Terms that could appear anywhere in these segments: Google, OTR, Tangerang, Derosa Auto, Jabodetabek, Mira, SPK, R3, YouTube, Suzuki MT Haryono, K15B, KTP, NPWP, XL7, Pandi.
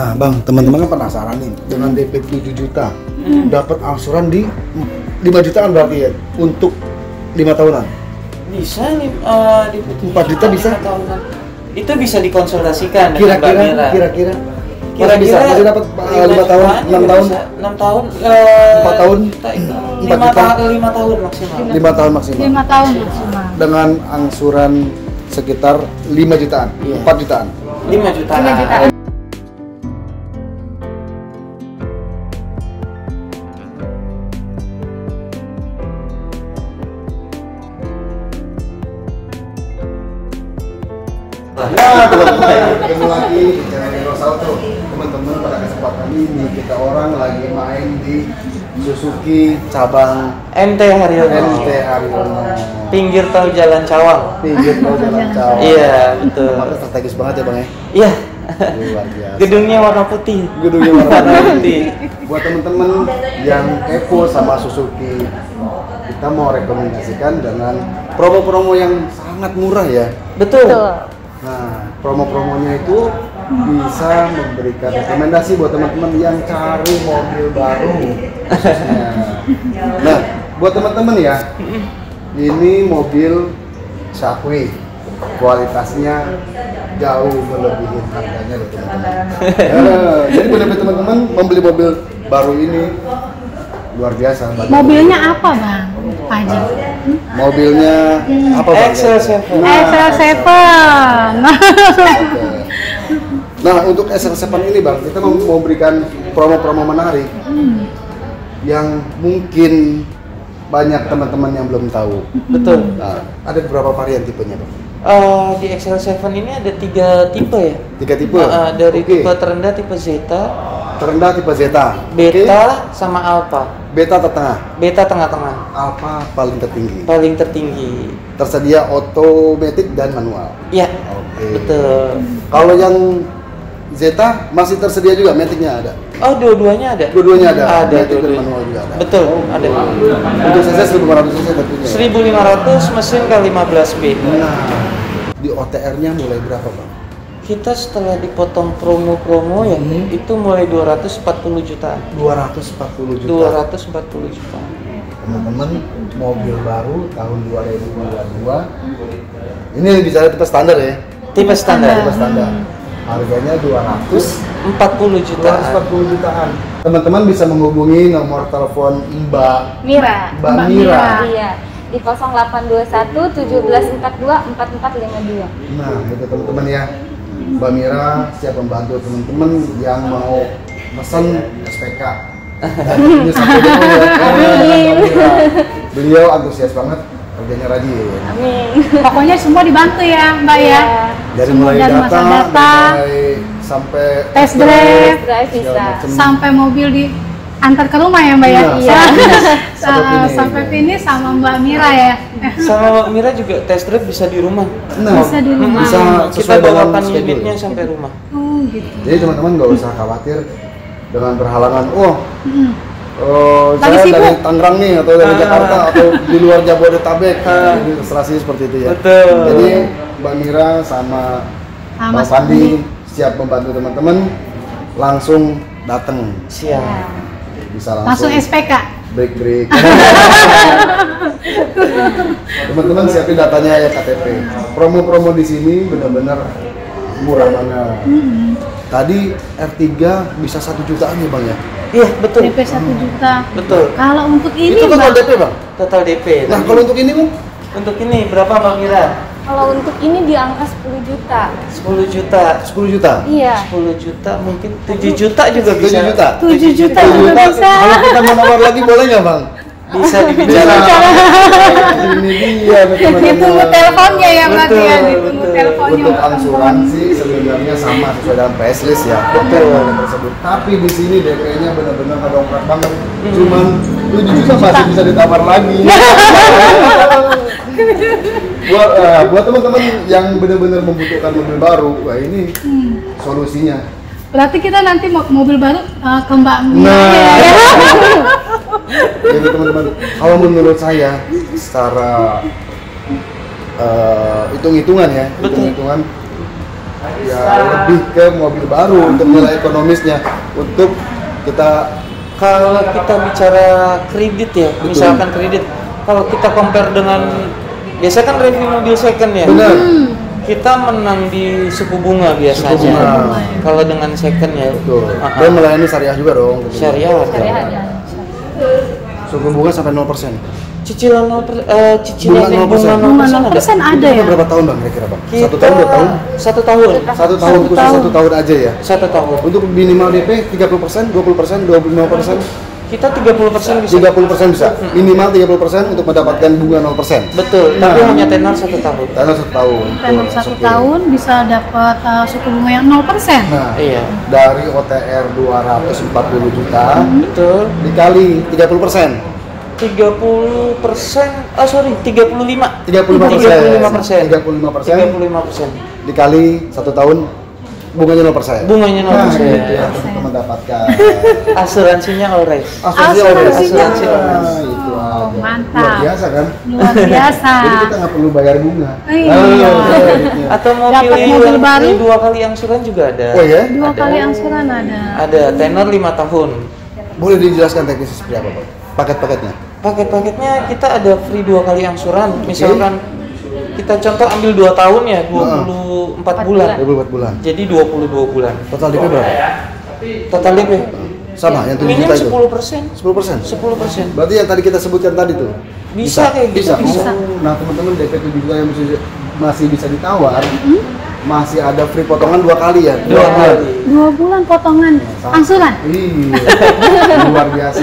Nah Bang, teman-teman kan penasaran nih dengan DP 7 juta dapat angsuran di 5 jutaan berarti ya untuk 5 tahunan. Bisa nih 4 juta bisa. Itu bisa dikonsultasikan kira-kira. Kira-kira bisa dapat 5 tahun, 6 tahun, 4 tahun, 5 tahun maksimal. 5 tahun maksimal. Dengan angsuran sekitar 5 jutaan, 4 jutaan. 5 jutaan. Nah, ketemu lagi di channel Derosa Auto. Teman-teman, pada kesempatan ini kita orang lagi main di Suzuki cabang MT Haryono. Pinggir tol Jalan Cawang. Iya, betul. Makanya strategis banget ya, Bang ya. Iya. Gedungnya warna putih. Buat teman-teman yang kepo sama Suzuki, kita mau rekomendasikan dengan promo-promo yang sangat murah ya. Betul. Nah, promo-promonya itu bisa memberikan rekomendasi buat teman-teman yang cari mobil baru khususnya. Nah, buat teman-teman ya, ini mobil Suzuki kualitasnya jauh melebihi harganya loh teman-teman. Nah, jadi benar-benar teman-teman membeli mobil baru ini luar biasa. Mobilnya apa Bang? Panjang. Mobilnya apa Bang? XL7. Nah, untuk XL7 ini Bang, kita mau berikan promo-promo menarik yang mungkin banyak teman-teman yang belum tahu. Betul. Nah, ada beberapa varian tipenya Bang? Di XL7 ini ada 3 tipe ya? 3 tipe? Dari tipe terendah, tipe Zeta. Beta, sama Alpha. Beta tertengah. Beta tengah-tengah. Alpha paling tertinggi. Tersedia otomatis dan manual. Iya. Oke. Betul. Kalau yang Zeta masih tersedia juga matiknya ada. Oh, dua-duanya ada. Matik dan manual juga ada. Betul, ada. Untuk cc 1500 cc tentunya. 1500 mesin K15B. Nah, di OTR-nya mulai berapa, Bang? Kita setelah dipotong promo-promo ya, itu mulai 240 juta. Teman-teman, mobil baru tahun 2022. Ini bicara tipe standar ya? Tipe standar. Harganya 240 jutaan. Teman-teman bisa menghubungi nomor telepon Mbak Mira. Iya. Di 0821 1742 4452. Nah, itu teman-teman ya. Mbak Mira siap membantu teman-teman yang mau pesan SPK. Ini sampai dulu ya. Beliau antusias banget, kerjanya rajin. Amin. Pokoknya semua dibantu ya, Mbak ya. Dari mulai data, sampai test drive, sampai mobil diantar ke rumah ya, Mbak ya. Iya. Sampai finish sama Mbak Mira ya. Sama Mbak Mira juga test drive bisa di rumah. Nah, bisa di rumah. Bisa kita bawakan unitnya sampai rumah. Gitu. Jadi teman-teman nggak usah khawatir dengan berhalangan. Saya sibuk. Dari Tangerang nih atau dari Jakarta atau di luar Jabodetabek, ilustrasi seperti itu ya. Betul. Jadi Mbak Mira sama Mas Pandi siap membantu teman-teman. Langsung datang. Siap. Bisa langsung SPK. Break. Teman-teman siapin datanya ya, KTP. Promo-promo di sini benar-benar murah banget. Tadi R3 bisa 1 jutaan ya Bang ya? Iya, betul. DP 1 juta. Betul. Kalau untuk ini itu total DP Bang? Total DP. Nah, kalau untuk ini Bang? Untuk ini berapa Bang Mira? Kalau untuk ini di angka 10 juta. Iya. 10 juta mungkin 7 juta juga bisa. 7 juta juga bisa. Kalau kita menawar lagi boleh nggak Bang? Bisa dibicarakan. Ini dia teman-teman. Ditunggu teleponnya ya Bang ya. Untuk angsuransi sebenarnya sama sesuai dalam price list ya. Betul. Tersebut. Tapi di sini DP-nya benar-benar kedongkrak banget. Cuman 7 juta masih bisa ditawar lagi. Buat teman-teman yang benar-benar membutuhkan mobil baru, wah ini solusinya. Berarti kita nanti mobil baru ke Mbak Mira. Nah, ya. Jadi teman-teman, kalau menurut saya secara hitung-hitungan ya lebih ke mobil baru untuk nilai ekonomisnya. Untuk kita kalau kita bicara kredit ya, betul. Misalkan kredit, kalau kita compare dengan biasanya kan review mobil second ya. Benar. Kita menang di suku bunga biasanya. Kalau dengan second ya. Betul. Dan melayani syariah juga dong. Syariah. Suku bunga sampai 0%. Cicilan 0%, cicilan bunga 0% ada ya. Berapa tahun bang kira-kira bang? Kita, 1 tahun. Khusus 1 tahun aja ya. 1 tahun. Untuk minimal DP 30%, 20%, 25%. Kita 30% bisa. 30% bisa. Minimal 30% untuk mendapatkan bunga 0%. Betul. Nah, tapi hanya tenor 1 tahun. Tenor 1 tahun. Tenor 1 tahun bisa dapat suku bunga yang 0%. Nah, iya. Dari OTR 240 juta, betul. Dikali 30%. 35% dikali 1 tahun bunganya 0%. Bunganya 0%. Nah, gitu ya, untuk mendapatkan asuransinya always. Asuransinya. Itu mantap. Luar biasa kan? Luar biasa. Jadi kita nggak perlu bayar bunga. Iya. Atau mau pilih baru 2 kali angsuran juga ada. Oh ya? 2 kali angsuran ada. Ada tenor 5 tahun. Boleh dijelaskan teknisnya seperti apa, Pak? Paket-paketnya? Paket-paketnya kita ada free 2 kali angsuran. Misalkan kita contoh ambil 2 tahun ya, 24 bulan. Jadi 22 bulan. Total DP berapa? Total DP? Sama, yang 7 juta itu? Minim 10%. 10%? Berarti yang tadi kita sebutkan tadi tuh? Bisa kayak gitu, bisa. Nah teman-teman, DP 7 juta yang masih bisa ditawar, masih ada free potongan 2 kali ya? 2 kali. 2 bulan potongan angsuran? Iya, luar biasa.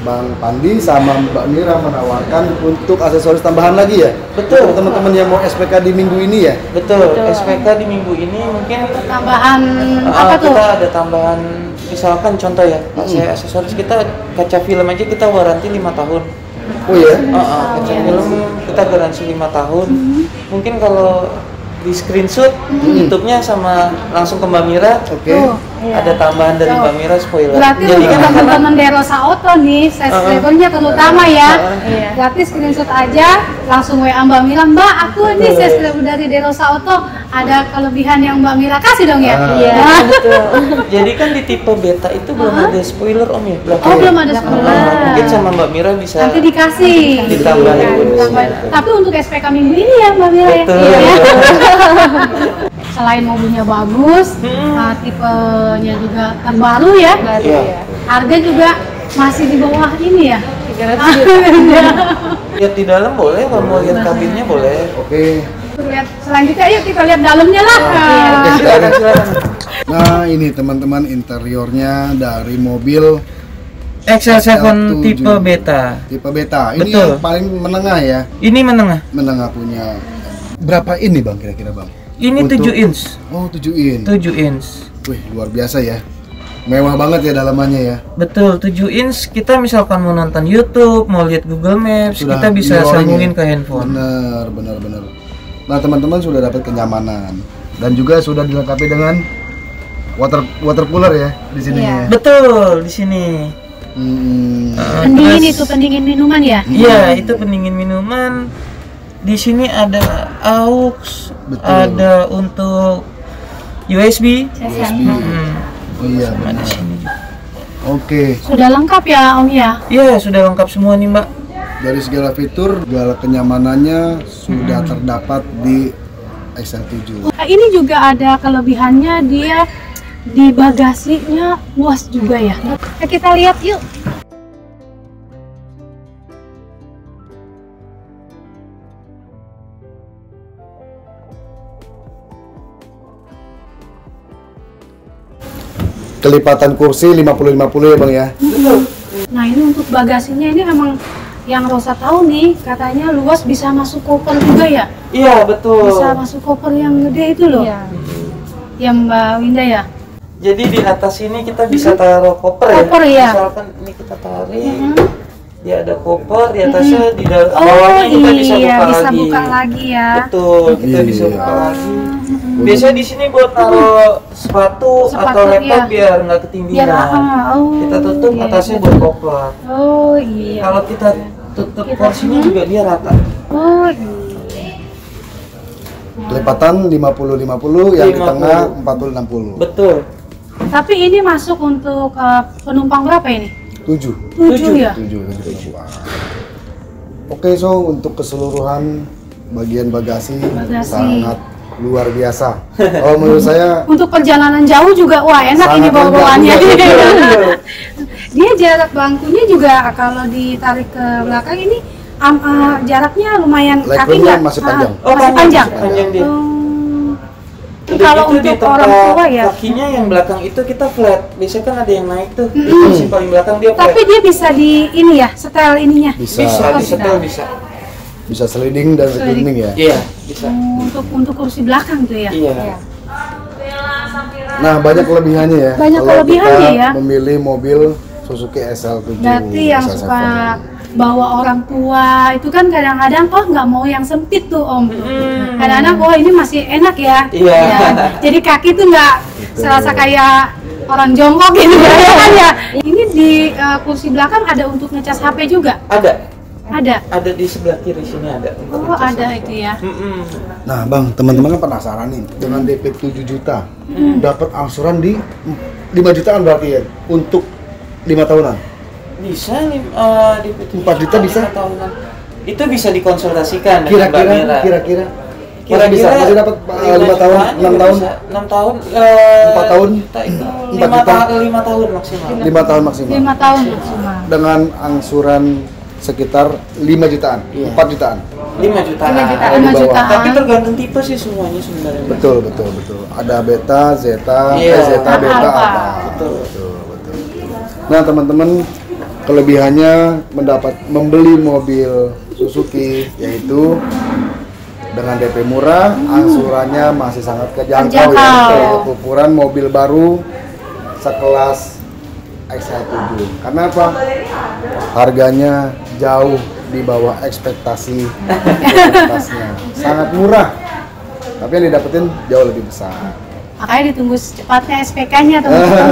Bang Pandi sama Mbak Mira menawarkan untuk aksesoris tambahan lagi ya? Betul. Teman-teman yang mau SPK di minggu ini ya? Betul, betul. SPK di minggu ini mungkin tambahan apa tuh? Kita ada tambahan, misalkan contoh ya, saya aksesoris kita kaca film aja kita waranti 5 tahun. Oh iya? Kaca film kita garansi 5 tahun. Mungkin kalau di screenshot YouTube-nya sama langsung ke Mbak Mira, ada tambahan dari Mbak Mira spoiler. Berarti jadi kan teman-teman Derosa Auto nih, seslevernya terutama ya. Berarti screenshot aja, langsung WA Mbak Mira, Mbak aku nih seslever dari Derosa Auto, ada kelebihan yang Mbak Mira kasih dong ya. Iya, betul. Jadi kan di tipe beta itu belum ada spoiler om ya. Oh belum ada spoiler. Mungkin sama Mbak Mira bisa. Nanti dikasih. Ditambahin. Tapi untuk SPK minggu ini ya Mbak Mira ya. Selain mobilnya bagus, tipenya juga terbaru ya, harga juga masih di bawah ini ya. 300 juta. Lihat di dalam boleh, kalau mau lihat kabinnya boleh. Oke. Lihat selanjutnya, yuk kita lihat dalamnya lah. Silakan. Nah ini teman-teman interiornya dari mobil XL7 tipe beta. Tipe beta. Ini yang paling menengah ya. Ini menengah. Menengah punya. Berapa ini bang kira-kira bang? Ini untuk 7 inch. Oh 7 inch. 7 inch. Wih luar biasa ya. Mewah banget ya dalamannya ya. Betul, 7 inch kita misalkan mau nonton YouTube, mau lihat Google Maps, sudah kita bisa sambungin ke handphone. Benar. Nah teman-teman sudah dapat kenyamanan dan juga sudah dilengkapi dengan water cooler ya di sini. Iya. Betul, di sini. Pendingin itu pendingin minuman ya? Iya, itu pendingin minuman. Di sini ada aux, ada untuk USB. Oh iya benar. Oke. Sudah lengkap ya om ya? Iya sudah lengkap semua nih mbak. Dari segala fitur, segala kenyamanannya sudah terdapat di XL7. Ini juga ada kelebihannya, dia di bagasinya luas juga ya. Kita lihat yuk. Kelipatan kursi 50-50 ya bang ya. Nah ini untuk bagasinya ini emang yang Rosa tahu nih katanya luas, bisa masuk koper juga ya. Iya betul. Bisa masuk koper yang gede itu loh. Iya. Ya Mbak Winda ya. Jadi di atas ini kita bisa taruh koper ya. Koper ya. Misalkan ini kita tarik, dia ada koper di atasnya, di dalam bawahnya kita bisa buka lagi ya. Betul, kita bisa buka lagi. Biasanya di sini buat taruh sepatu atau laptop biar nggak ketinggian. Kita tutup atasnya buat koper. Oh iya. Kalau kita tutup kursinya juga dia rata. Oh iya. Kelepatan 50-50, yang di tengah 40-60. Betul. Tapi ini masuk untuk penumpang berapa ini? 7. 7 ya? 7. Oke, so untuk keseluruhan bagian bagasi. Sangat luar biasa. Kalau menurut saya untuk perjalanan jauh juga wah enak ini bawa-bawaannya. Dia jarak bangkunya juga kalau ditarik ke belakang ini jaraknya lumayan, kakinya masih panjang. Masih panjang. Kalau untuk orang tua ya kakinya yang belakang itu kita flat. Biasanya kan ada yang naik tuh. Yang paling belakang dia flat. Tapi dia bisa di ini ya, setel ininya. Bisa. Bisa sliding dan reclining ya? Iya, bisa. Untuk kursi belakang tuh ya? Iya. Nah, banyak kelebihannya ya? Banyak kelebihannya ya? Memilih mobil Suzuki XL7. Berarti yang suka bawa orang tua, itu kan kadang-kadang, oh nggak mau yang sempit tuh om. Kadang-kadang, oh ini masih enak ya? Iya. Ya. Jadi kaki tuh nggak serasa kayak orang jongkok gitu kan ya? Ini di kursi belakang ada untuk ngecas HP juga? Ada di sebelah kiri sini ada. Oh, ada itu ya. Nah, Bang, teman-teman kan penasaran nih dengan DP 7 juta. Dapat angsuran di 5 jutaan berarti ya untuk 5 tahunan. Bisa nih DP 4 juta bisa tahunan. Itu bisa dikonsultasikan kira-kira bisa dapat 5 tahun, 6 tahun. 6 tahun 4 tahun. 5 tahun maksimal. 5 tahun maksimal. Dengan angsuran sekitar 5 jutaan, 4 jutaan. 5 jutaan. Tapi tergantung tipe sih semuanya sebenarnya. Betul. Ada beta, zeta, zeta, beta, apa. Betul. Nah, teman-teman, kelebihannya membeli mobil Suzuki yaitu dengan DP murah, angsurannya masih sangat terjangkau ya. Ukuran mobil baru sekelas XL7. Karena apa? Harganya jauh di bawah ekspektasi kualitasnya. Sangat murah. Tapi yang didapetin jauh lebih besar. Makanya ditunggu secepatnya SPK-nya, teman-teman.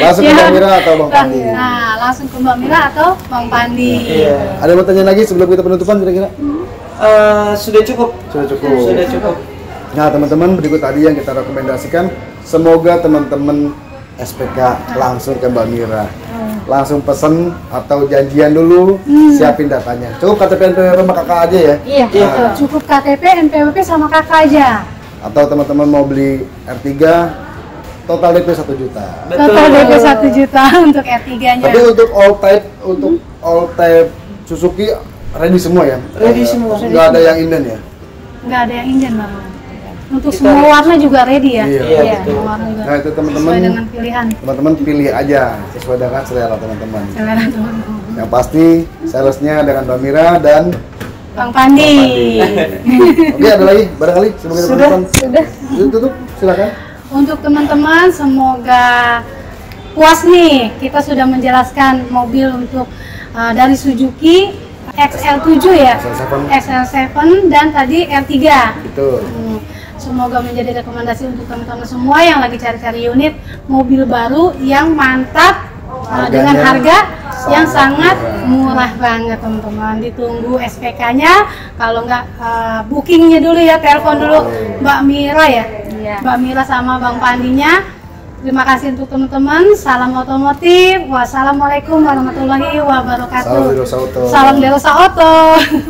Langsung ke Mbak Mira atau Bang Pandi. Nah, langsung ke Mbak Mira atau Bang Pandi. Iya. Ada yang mau tanya lagi sebelum kita penutupan kira-kira? Sudah cukup. Nah, teman-teman, berikut tadi yang kita rekomendasikan, semoga teman-teman SPK langsung ke Mbak Mira. Langsung pesen atau janjian dulu, siapin datanya. Cukup KTP NPWP sama kakak aja ya? Iya, cukup KTP NPWP sama kakak aja. Atau teman-teman mau beli R3, total DP 1 juta. Betul. Total DP 1 juta untuk R3-nya. Tapi untuk all type Suzuki ready semua ya? Ready semua. Nggak ada yang inden ya? Nggak ada yang inden, Bang. Untuk semua warna juga ready ya? Iya, betul. Nah, itu teman-teman pilih aja sesuai dengan selera teman-teman. Yang pasti salesnya dengan Mbak Mira dan Bang Pandi. Oke, ada lagi barangkali sebagai teman-teman. Sudah. Tutup, silakan. Untuk teman-teman, semoga puas nih. Kita sudah menjelaskan mobil untuk dari Suzuki XL7 ya? XL7 dan tadi R3. Betul. Semoga menjadi rekomendasi untuk teman-teman semua yang lagi cari-cari unit mobil baru yang mantap dengan harga yang sangat murah banget, teman-teman. Ditunggu SPK-nya, kalau nggak bookingnya dulu ya, telepon dulu Mbak Mira ya. Mbak Mira sama Bang Pandinya. Terima kasih untuk teman-teman. Salam otomotif. Wassalamualaikum warahmatullahi wabarakatuh. Salam Derosa Auto.